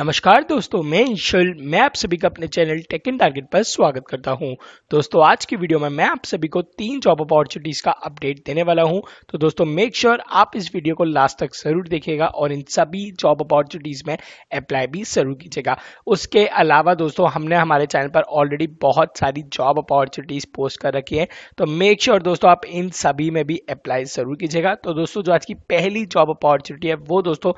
नमस्कार दोस्तों, मैं अंशुल, मैं आप सभी का अपने चैनल टेक इन टारगेट पर स्वागत करता हूं। दोस्तों आज की वीडियो में मैं आप सभी को 3 जॉब अपॉर्चुनिटीज का अपडेट देने वाला हूं। तो दोस्तों मेक श्योर आप इस वीडियो को लास्ट तक जरूर देखिएगा और इन सभी जॉब अपॉर्चुनिटीज में अप्लाई भी जरूर कीजिएगा। उसके अलावा दोस्तों हमने हमारे चैनल पर ऑलरेडी बहुत सारी जॉब अपॉर्चुनिटीज पोस्ट कर रखी है, तो मेक श्योर दोस्तों आप इन सभी में भी अप्लाई जरूर कीजिएगा। तो दोस्तों जो आज की पहली जॉब अपॉर्चुनिटी है वो दोस्तों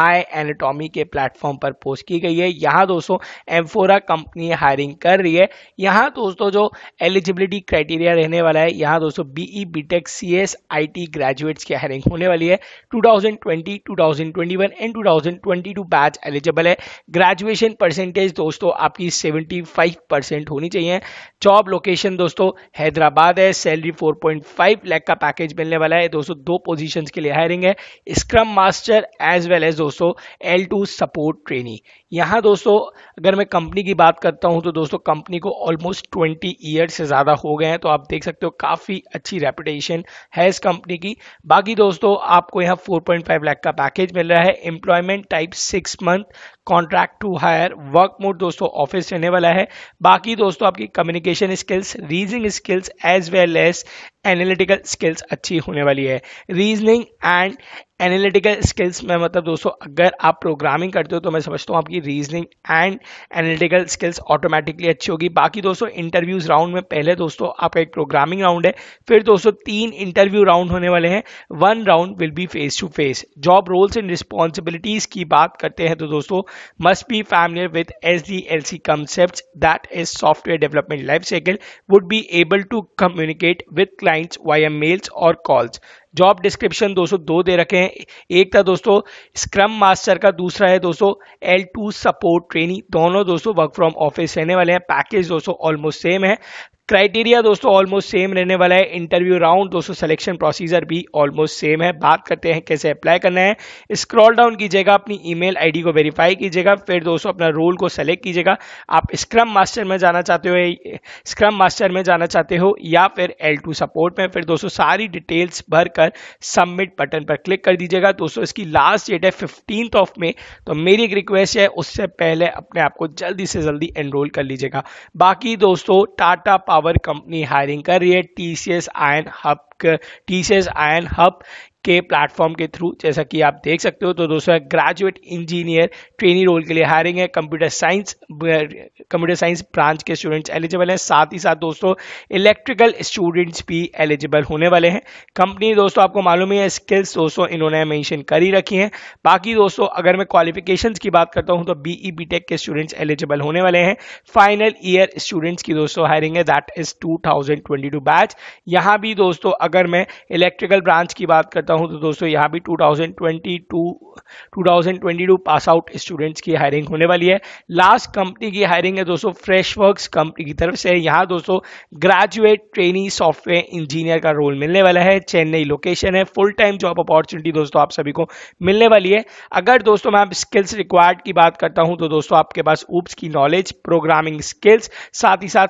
माय एनाटॉमी के प्लेटफॉर्म पर पोस्ट की गई है। यहाँ दोस्तों एम्फोरा कंपनी हायरिंग कर रही है। यहाँ दोस्तों जो एलिजिबिलिटी क्राइटेरिया रहने वाला है, यहाँ दोस्तों BE BTech CS IT graduates की हायरिंग होने वाली है। 2020, 2021 एंड 2022 बैच एलिजिबल है। ग्रेजुएशन परसेंटेज दोस्तों आपकी 75% होनी चाहिए। जॉब लोकेशन दोस्तों हैदराबाद है। सैलरी 4.5 लाख का पैकेज मिलने वाला है। दोस्तों 2 पोजिशन के लिए हायरिंग है, scrum master as well as दोस्तों L2 सपोर्ट ट्रेनिंग। यहां दोस्तों अगर मैं कंपनी की बात करता हूं तो दोस्तों कंपनी को ऑलमोस्ट 20 ईयर से ज्यादा हो गए हैं, तो आप देख सकते हो काफी अच्छी रेपुटेशन है इस कंपनी की। बाकी दोस्तों आपको यहां 4.5 लाख का पैकेज मिल रहा है। Employment type 6 month contract to hire. Work mode दोस्तों ऑफिस रहने वाला है। बाकी दोस्तों आपकी communication skills, reasoning skills as well as analytical skills अच्छी होने वाली है। रीजनिंग एंड एनालिटिकल स्किल्स में मतलब दोस्तों अगर आप प्रोग्रामिंग करते हो तो मैं समझता हूँ आपकी reasoning and analytical skills automatically अच्छी होगी। बाकी दोस्तों इंटरव्यूज राउंड में पहले दोस्तों आपका एक प्रोग्रामिंग राउंड है, फिर दोस्तों 3 इंटरव्यू राउंड होने वाले हैं। 1 round will be face to face. Job roles and responsibilities की बात करते हैं तो दोस्तों must be familiar with SDLC concepts, that is software development lifecycle, would be able to communicate with clients via mails or calls. Job description दोस्तों 2 दे रखे हैं। एक था दोस्तों स्क्रम मास्टर का, दूसरा है दोस्तों L2 सपोर्ट ट्रेनी। दोनों दोस्तों वर्क फ्रॉम ऑफिस रहने वाले हैं। पैकेज दोस्तों ऑलमोस्ट सेम है। क्राइटेरिया दोस्तों ऑलमोस्ट सेम रहने वाला है। इंटरव्यू राउंड दोस्तों सिलेक्शन प्रोसीजर भी ऑलमोस्ट सेम है। बात करते हैं कैसे अप्लाई करना है। स्क्रॉल डाउन कीजिएगा, अपनी ईमेल आईडी को वेरीफाई कीजिएगा, फिर दोस्तों अपना रोल को सेलेक्ट कीजिएगा। आप स्क्रम मास्टर में जाना चाहते हो, या फिर L2 सपोर्ट में। फिर दोस्तों सारी डिटेल्स भरकर सबमिट बटन पर क्लिक कर दीजिएगा। दोस्तों इसकी लास्ट डेट है 15 मई, तो मेरी एक रिक्वेस्ट है उससे पहले अपने आप को जल्दी से जल्दी एनरोल कर लीजिएगा। बाकी दोस्तों टाटा पावर कंपनी हायरिंग कर रही है टीसीएस आयन हब के प्लेटफॉर्म के थ्रू, जैसा कि आप देख सकते हो। तो दोस्तों ग्रेजुएट इंजीनियर ट्रेनी रोल के लिए हायरिंग है। कंप्यूटर साइंस ब्रांच के स्टूडेंट्स एलिजिबल हैं। साथ ही साथ दोस्तों इलेक्ट्रिकल स्टूडेंट्स भी एलिजिबल होने वाले हैं। कंपनी दोस्तों आपको मालूम ही है, स्किल्स दोस्तों इन्होंने मेंशन कर ही रखी हैं। बाकी दोस्तों अगर मैं क्वालिफिकेशंस की बात करता हूं तो बीई बीटेक के स्टूडेंट्स एलिजिबल होने वाले हैं। फाइनल ईयर स्टूडेंट्स की दोस्तों हायरिंग है, दैट इज 2022 बैच। यहाँ भी दोस्तों अगर मैं इलेक्ट्रिकल ब्रांच की बात करता हूं तो दोस्तों यहां भी 2022 पास आउट स्टूडेंट्स की हायरिंग होने वाली है। लास्ट कंपनी की हायरिंग है दोस्तों फ्रेशवर्क्स कंपनी की तरफ से। यहां दोस्तों ग्रेजुएट ट्रेनी सॉफ्टवेयर इंजीनियर का रोल मिलने वाला है। चेन्नई लोकेशन है। फुल टाइम जॉब अपॉर्चुनिटी दोस्तों आप सभी को मिलने वाली है। अगर दोस्तों मैं स्किल्स रिक्वायर्ड की बात करता हूं तो दोस्तों आपके पास ऊप्स की नॉलेज, प्रोग्रामिंग स्किल्स, साथ ही साथ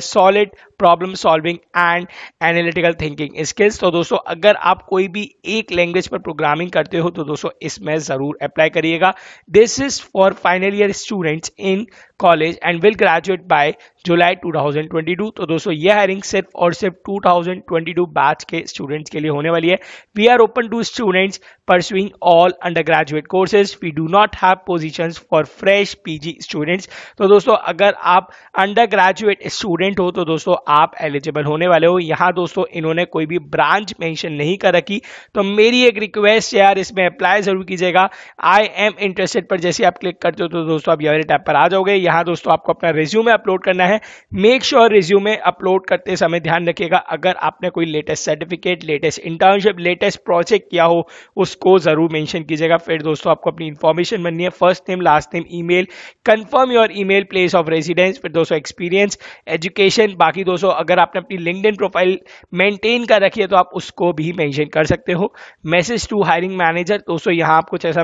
solid problem solving and analytical thinking skills. तो दोस्तों अगर आप कोई भी एक लैंग्वेज पर प्रोग्रामिंग करते हो तो दोस्तों इसमें जरूर अप्लाई करिएगा। This is for final year students in college and will graduate by July 2022। तो दोस्तों ये हायरिंग सिर्फ और सिर्फ 2022 बैच के स्टूडेंट्स के लिए होने वाली है। We are open to students pursuing all under graduate courses. We do not have positions for fresh PG students. तो दोस्तों अगर आप अंडर ग्रेजुएट स्टूडेंट हो तो दोस्तों आप एलिजिबल होने वाले हो। यहाँ दोस्तों इन्होंने कोई भी ब्रांच मेंशन नहीं कर रखी, तो मेरी एक रिक्वेस्ट यार इसमें अप्लाई जरूर कीजिएगा। आई एम इंटरेस्टेड पर जैसे आप क्लिक करते हो तो दोस्तों आप ये वाले टैब पर आ जाओगे। यहाँ दोस्तों आपको अपना रिज्यूमे अपलोड करना है। मेक श्योर रिज्यूमे अपलोड करते समय ध्यान रखिएगा, अगर आपने कोई latest certificate, latest internship, latest project किया हो उसको जरूर मेंशन कीजिएगा। फिर दोस्तों आपको अपनी इंफॉर्मेशन भरनी है, first name, last name, email, confirm your email, place of residence, फिर दोस्तों एक्सपीरियंस, एजुकेशन। बाकी दोस्तों अगर आपने अपनी लिंक्डइन प्रोफाइल मेंटेन कर रखी है तो आप उसको भी मेंशन कर सकते हो। मैसेज टू हायरिंग मैनेजर, दोस्तों यहाँ कुछ ऐसा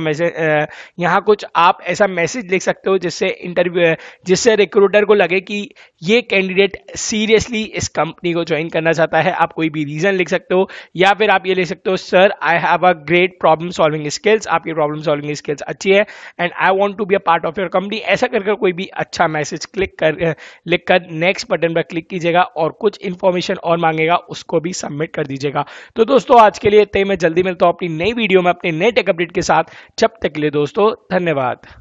मैसेज लिख सकते हो जिससे इंटरव्यू जिससे रिक्रूटर को लगे कि ये कैंडिडेट सीरियसली इस कंपनी को ज्वाइन करना चाहता है। आप कोई भी रीज़न लिख सकते हो या फिर आप ये लिख सकते हो, sir I have a great problem solving skills, आपकी प्रॉब्लम सॉल्विंग स्किल्स अच्छी है and I want to be a part of your company. ऐसा करके कोई भी अच्छा मैसेज लिख कर नेक्स्ट बटन पर क्लिक कीजिएगा और कुछ इन्फॉर्मेशन और मांगेगा, उसको भी सबमिट कर दीजिएगा। तो दोस्तों आज के लिए इतना ही, मैं जल्दी मिलता हूँ अपनी नई वीडियो में अपने नए टेक अपडेट के साथ। जब तक के लिए दोस्तों धन्यवाद।